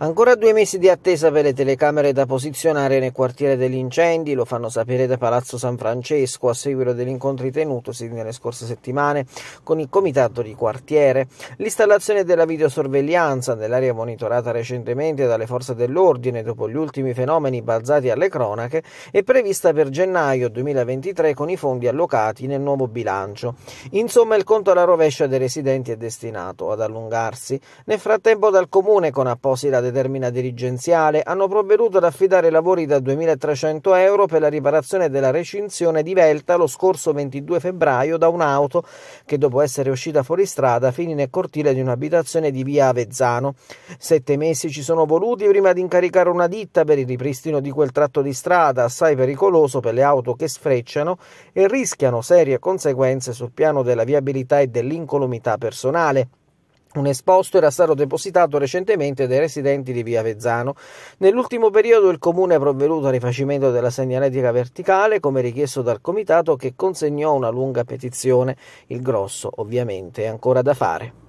Ancora 2 mesi di attesa per le telecamere da posizionare nel quartiere degli incendi, lo fanno sapere da Palazzo San Francesco a seguito degli incontri tenutosi nelle scorse settimane con il comitato di quartiere. L'installazione della videosorveglianza nell'area monitorata recentemente dalle forze dell'ordine dopo gli ultimi fenomeni balzati alle cronache è prevista per gennaio 2023 con i fondi allocati nel nuovo bilancio. Insomma, il conto alla rovescia dei residenti è destinato ad allungarsi. Nel frattempo dal comune, con apposita determina dirigenziale, hanno provveduto ad affidare lavori da 2.300 euro per la riparazione della recinzione di Velta lo scorso 22 febbraio da un'auto che, dopo essere uscita fuori strada, finì nel cortile di un'abitazione di via Avezzano. 7 mesi ci sono voluti prima di incaricare una ditta per il ripristino di quel tratto di strada, assai pericoloso per le auto che sfrecciano e rischiano serie conseguenze sul piano della viabilità e dell'incolumità personale. Un esposto era stato depositato recentemente dai residenti di via Avezzano. Nell'ultimo periodo il comune ha provveduto al rifacimento della segnaletica verticale come richiesto dal comitato, che consegnò una lunga petizione. Il grosso ovviamente è ancora da fare.